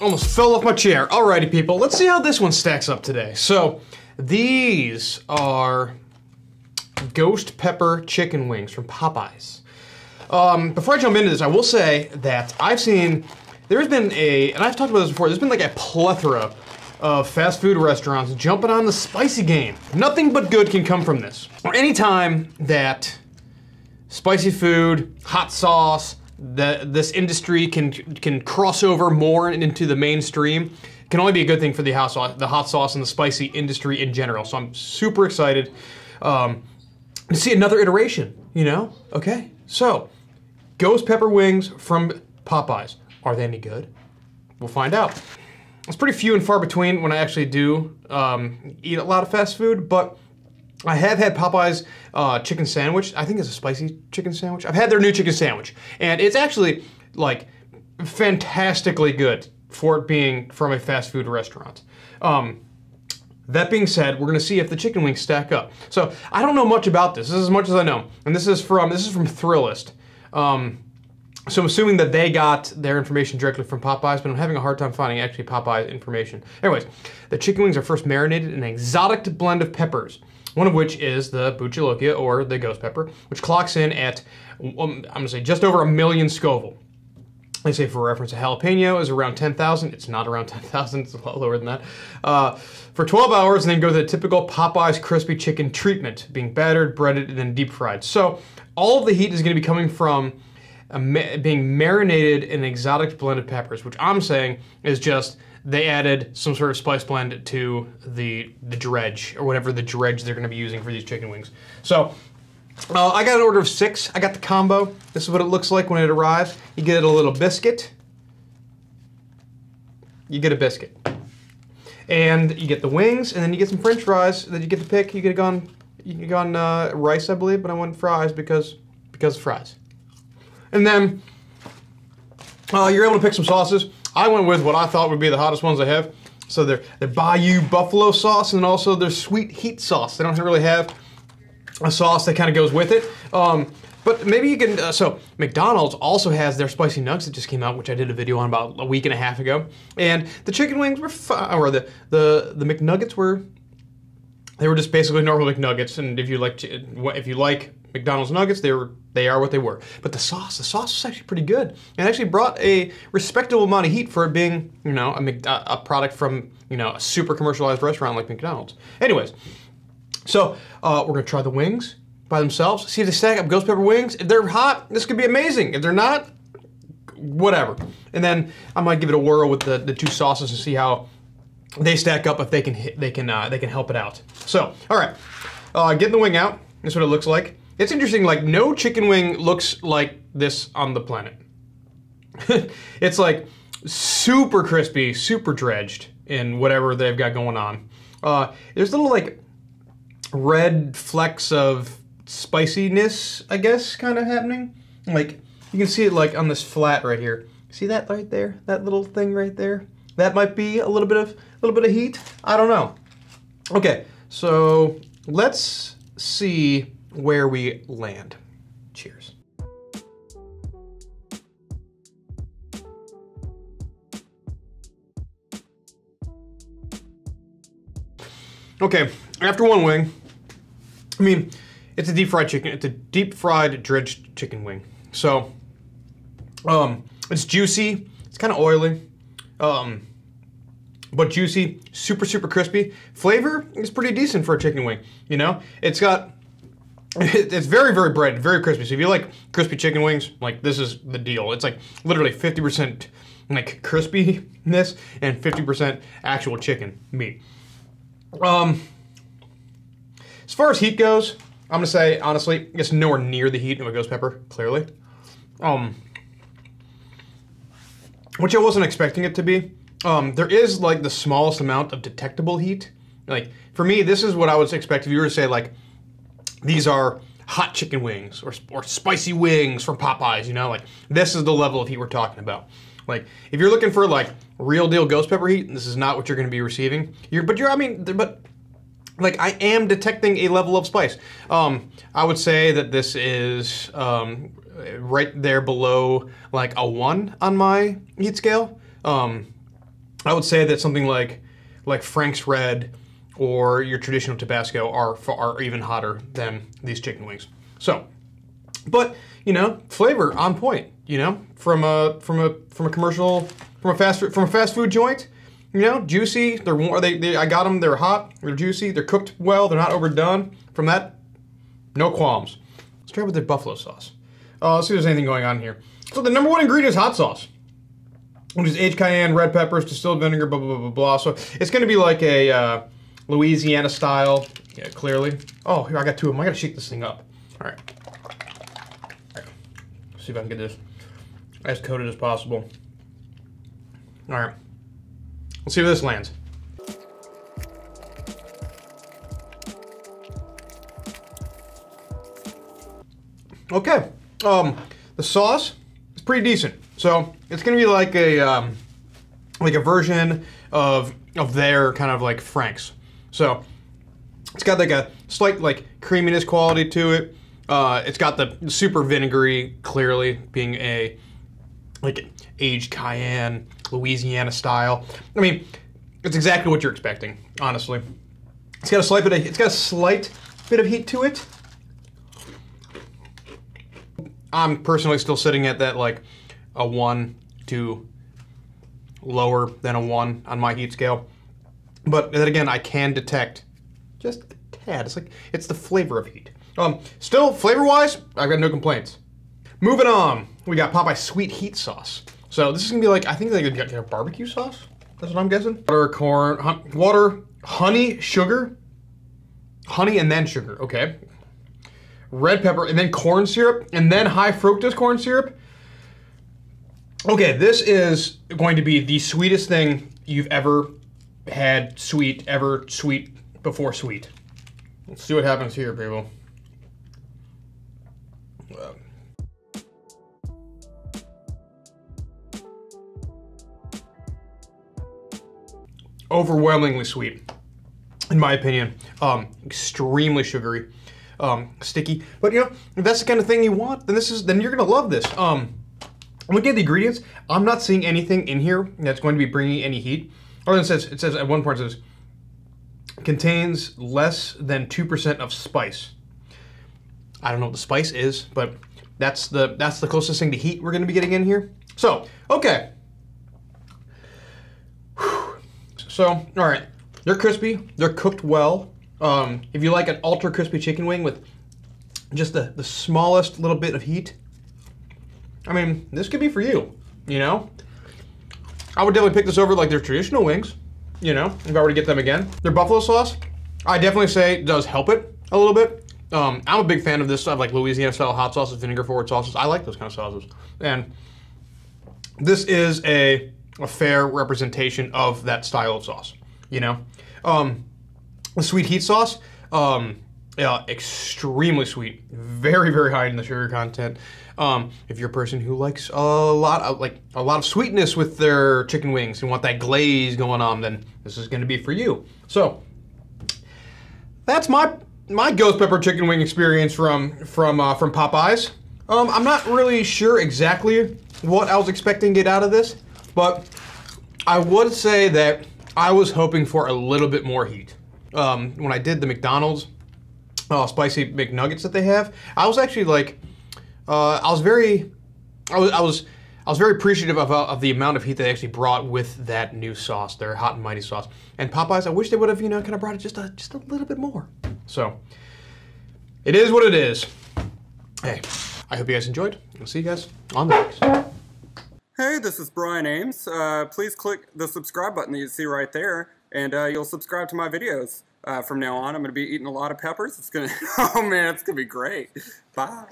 Almost fell off my chair. Alrighty, people, let's see how this one stacks up today. So these are Ghost Pepper chicken wings from Popeyes. Before I jump into this, I will say that I've seen, there's been a, and I've talked about this before, there's been like a plethora of fast food restaurants jumping on the spicy game. Nothing but good can come from this. Or any time that spicy food, hot sauce, this industry can cross over more into the mainstream, it can only be a good thing for the hot sauce and the spicy industry in general. So I'm super excited to see another iteration, you know? Okay, so Ghost Pepper wings from Popeyes. Are they any good? We'll find out. It's pretty few and far between when I actually do eat a lot of fast food, but I have had Popeye's chicken sandwich. I think it's a spicy chicken sandwich. I've had their new chicken sandwich, and it's actually like fantastically good for it being from a fast food restaurant. That being said, we're gonna see if the chicken wings stack up. So I don't know much about this. This is as much as I know, and this is from Thrillist. So I'm assuming that they got their information directly from Popeyes, but I'm having a hard time finding actually Popeyes information. Anyways, the chicken wings are first marinated in an exotic blend of peppers, one of which is the Bhut Jolokia, or the ghost pepper, which clocks in at, I'm gonna say, just over 1 million Scoville. They say, for reference, a jalapeno is around 10,000. It's not around 10,000, it's a lot lower than that. For 12 hours, and then go to the typical Popeyes crispy chicken treatment, being battered, breaded, and then deep fried. So all of the heat is gonna be coming from being marinated in an exotic blend of peppers, which I'm saying is just they added some sort of spice blend to the dredge, or whatever the dredge they're going to be using for these chicken wings. So I got an order of 6. I got the combo. This is what it looks like when it arrives. You get a little biscuit. You get a biscuit. And you get the wings, and then you get some french fries that you get to pick. You could have gone, rice, I believe, but I wanted fries because of fries. And then you're able to pick some sauces. I went with what I thought would be the hottest ones I have. So they're Bayou Buffalo sauce, and also their Sweet Heat sauce. They don't really have a sauce that kind of goes with it. But maybe you can, so McDonald's also has their spicy nugs that just came out, which I did a video on about a week and a half ago. And the chicken wings were fine, or the McNuggets were, they were just basically normal McNuggets. And if you like McDonald's nuggets, they are what they were. But the sauce was actually pretty good. It actually brought a respectable amount of heat for it being, a product from, a super commercialized restaurant like McDonald's. Anyways, so we're gonna try the wings by themselves, see if they stack up. Ghost pepper wings, if they're hot, this could be amazing. If they're not, whatever. And then I might give it a whirl with the two sauces and see how they stack up, if they can help it out. So, all right, getting the wing out. This is what it looks like. It's interesting, like, no chicken wing looks like this on the planet. It's like super crispy, super dredged in whatever they've got going on. There's little, like, red flecks of spiciness, I guess, kind of happening. Like, you can see it, like, on this flat right here. See that right there? That little thing right there? That might be a little bit of heat. I don't know. Okay, so let's see where we land. Cheers. Okay, after one wing, I mean, it's a deep fried chicken. It's a deep fried dredged chicken wing. So, it's juicy. It's kind of oily, but juicy, super, super crispy. Flavor is pretty decent for a chicken wing. It's got, it's very, very breaded, very crispy. So if you like crispy chicken wings, like, this is the deal. It's like literally 50% like crispiness and 50% actual chicken meat. As far as heat goes, I'm gonna say, honestly, it's nowhere near the heat of a ghost pepper, clearly. Which I wasn't expecting it to be. There is like the smallest amount of detectable heat. Like, for me, this is what I would expect if you were to say, like, these are hot chicken wings or spicy wings from Popeyes, like, this is the level of heat we're talking about. Like, if you're looking for like real deal ghost pepper heat, this is not what you're gonna be receiving. But I am detecting a level of spice. I would say that this is right there below like a 1 on my heat scale. I would say that something like Frank's Red or your traditional Tabasco are even hotter than these chicken wings. So, but you know, flavor on point. You know, from a fast food joint. You know, juicy. I got them. They're hot. They're juicy. They're cooked well. They're not overdone. From that, no qualms. Let's try with the buffalo sauce. Let's see if there's anything going on here. So the #1 ingredient is hot sauce, which is aged cayenne, red peppers, distilled vinegar, blah, blah, blah, blah. So it's going to be like a Louisiana style, yeah, clearly. Oh, here, I got 2 of them. I got to shake this thing up. All right. Let's see if I can get this as coated as possible. All right. Let's see where this lands. Okay. The sauce is pretty decent. So it's gonna be like a version of their kind of like Frank's. So it's got like a slight like creaminess quality to it. It's got the super vinegary, clearly being a like aged cayenne, Louisiana style. I mean, it's exactly what you're expecting, honestly. It's got a slight bit of, it's got a slight bit of heat to it. I'm personally still sitting at that like a 1 to lower than a 1 on my heat scale. But then again, I can detect just a tad. It's like, it's the flavor of heat. Still, flavor-wise, I've got no complaints. Moving on, we got Popeyes sweet heat sauce. So this is gonna be like, I think they got a barbecue sauce. That's what I'm guessing. Water, corn, water, honey, sugar. Honey and then sugar, okay. Red pepper and then corn syrup and then high fructose corn syrup. Okay, this is going to be the sweetest thing you've ever had sweet, ever sweet before sweet. Let's see what happens here, people. Overwhelmingly sweet, in my opinion. Extremely sugary, sticky. But you know, if that's the kind of thing you want, then you're gonna love this. Looking at the ingredients, I'm not seeing anything in here that's going to be bringing any heat. Other than it says at one point, it says, contains less than 2% of spice. I don't know what the spice is, but that's the closest thing to heat we're gonna be getting in here. So, okay. Whew. So, all right, they're crispy, they're cooked well. If you like an ultra crispy chicken wing with just the smallest little bit of heat, I mean, this could be for you, you know? I would definitely pick this over like their traditional wings, you know, if I were to get them again. Their buffalo sauce, I definitely say does help it a little bit. I'm a big fan of this stuff, like Louisiana style hot sauces, vinegar forward sauces. I like those kind of sauces. And this is a fair representation of that style of sauce, you know? The sweet heat sauce, yeah, extremely sweet, very, very high in the sugar content. If you're a person who likes a lot of sweetness with their chicken wings and want that glaze going on, then this is going to be for you. So that's my ghost pepper chicken wing experience from Popeyes. I'm not really sure exactly what I was expecting to get out of this, but I would say that I was hoping for a little bit more heat. When I did the McDonald's spicy McNuggets that they have, I was actually like, I was very appreciative of the amount of heat they actually brought with that new sauce, their hot and mighty sauce. And Popeyes, I wish they would have, you know, kind of brought it just a little bit more. So, it is what it is. Hey, I hope you guys enjoyed. We'll see you guys on the next. Hey, this is Brian Ambs. Please click the subscribe button that you see right there, and you'll subscribe to my videos. From now on, I'm going to be eating a lot of peppers. It's going to, oh man, it's going to be great. Bye.